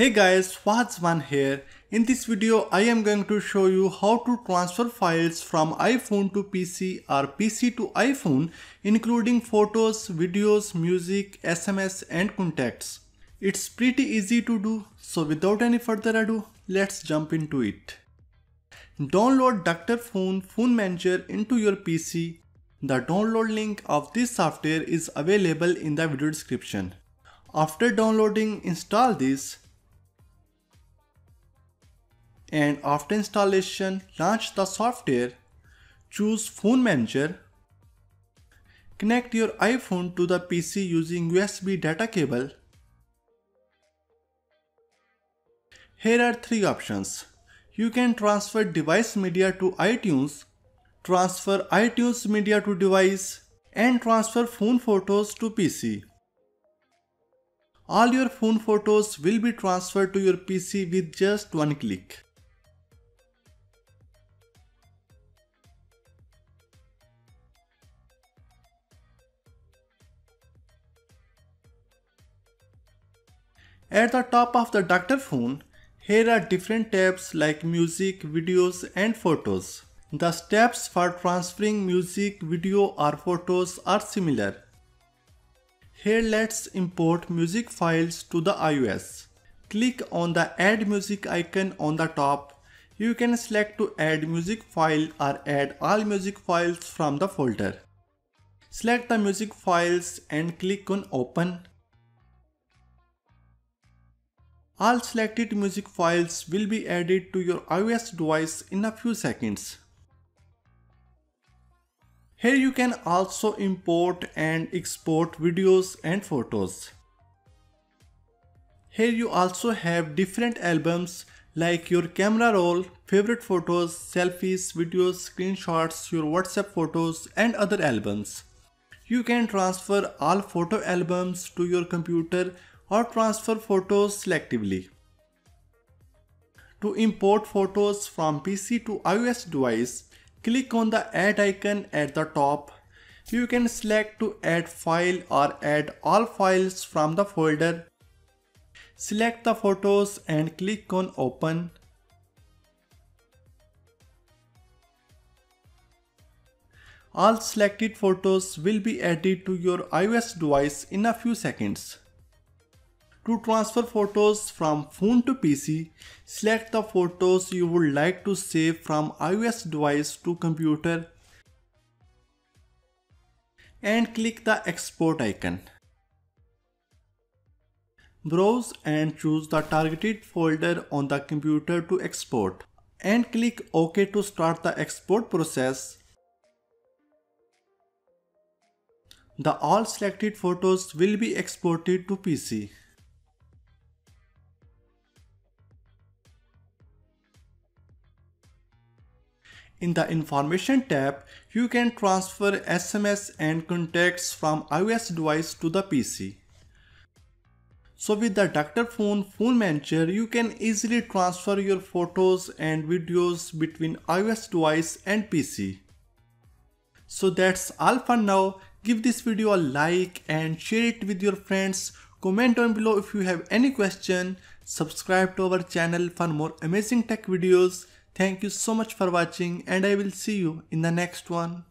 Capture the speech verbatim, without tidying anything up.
Hey guys, Fahed Zaman here. In this video, I am going to show you how to transfer files from iPhone to P C or P C to iPhone, including photos, videos, music, S M S and contacts. It's pretty easy to do, so without any further ado, let's jump into it. Download Doctor Fone Phone Manager into your P C. The download link of this software is available in the video description. After downloading, install this. And after installation, launch the software, choose Phone Manager, connect your iPhone to the P C using U S B data cable. Here are three options. You can transfer device media to iTunes, transfer iTunes media to device, and transfer phone photos to P C. All your phone photos will be transferred to your P C with just one click. At the top of the Doctor Fone, here are different tabs like music, videos and photos. The steps for transferring music, video or photos are similar. Here let's import music files to the iOS. Click on the Add Music icon on the top. You can select to add music file or add all music files from the folder. Select the music files and click on Open. All selected music files will be added to your iOS device in a few seconds. Here you can also import and export videos and photos. Here you also have different albums like your camera roll, favorite photos, selfies, videos, screenshots, your WhatsApp photos and other albums. You can transfer all photo albums to your computer or transfer photos selectively. To import photos from P C to iOS device, click on the Add icon at the top. You can select to add file or add all files from the folder. Select the photos and click on Open. All selected photos will be added to your iOS device in a few seconds. To transfer photos from phone to P C, select the photos you would like to save from iOS device to computer and click the export icon. Browse and choose the targeted folder on the computer to export and click OK to start the export process. The all selected photos will be exported to P C. In the Information tab, you can transfer S M S and contacts from iOS device to the P C. So with the Doctor Fone Phone Manager, you can easily transfer your photos and videos between iOS device and P C. So that's all for now. Give this video a like and share it with your friends. Comment down below if you have any question. Subscribe to our channel for more amazing tech videos. Thank you so much for watching, and I will see you in the next one.